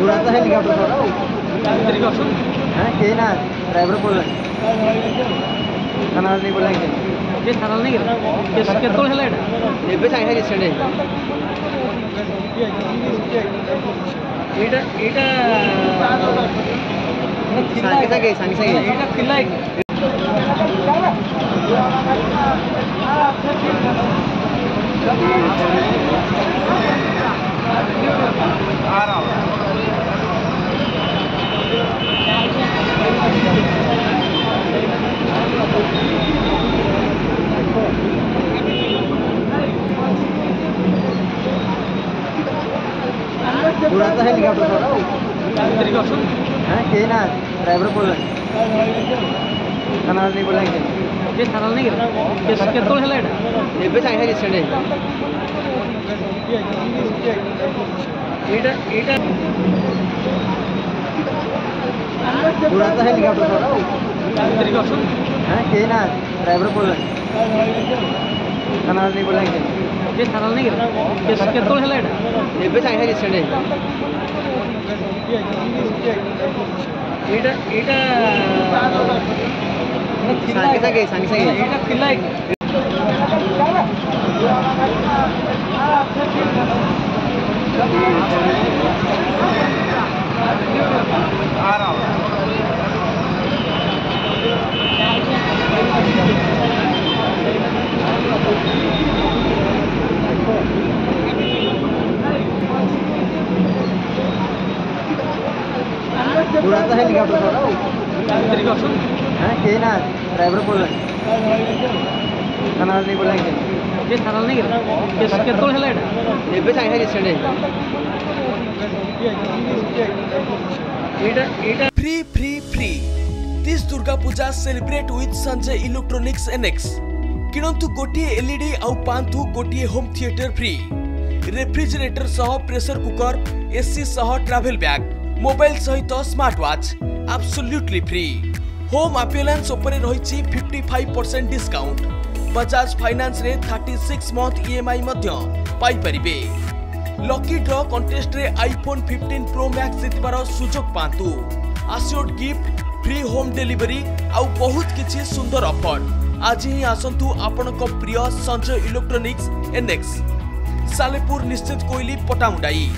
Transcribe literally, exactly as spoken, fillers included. बुराता है लिखा है के ना ड्राइवर बोल रहा है थाना नहीं बोला के थाना नहीं केस के तो है एबे चाहे के स्टैंड है एटा एटा सांगे सांगे सांगे सांगे एटा किला है आ रहा हूँ बुराता है लिखा है के ना ड्राइवर बोल रहा है थाना नहीं बोला के थाना नहीं केस के तो है एबे चाहे के स्टैंड है एटा एटा बुराता है लिखा है के ना ड्राइवर बोल रहा है थाना नहीं बोला के थाना नहीं केस के तो है एबे चाहे के स्टैंड है एटा एटा सांगे सांगे सांगे सांगे एटा किला है आ रहा हूँ बुराता है लिखा है के ना ड्राइवर बोल रहा है थाना नहीं बोला के थाना नहीं केस के तो है एबे चाहे के स्टैंड है एटा एटा free free free this Durga Puja celebrate with Sanjay Electronics एनएक्स किणंतु गोटी एलईडी आउ पांथु गोटी होम थिएटर फ्री रेफ्रिजरेटर सह प्रेशर कुकर एसी सह ट्रैवल बैग मोबाइल सहित smart watch absolutely free home appliance उपरे रहिछि पचपन परसेंट डिस्काउंट बजाज फाइनेंस रे छत्तीस मंथ ईएमआई मध्य पाई परिबे लकी ड्रॉ कंटेस्ट रे आईफोन पंद्रह प्रो मैक्स जितबार सुजोग पांतु assured gift free home delivery आउ बहुत किछि सुंदर ऑफर आज ही आसंतु आपनको प्रिय संजय इलेक्ट्रॉनिक्स एनएक्स सालेपुर निश्चित कोइली पटामुंडाई।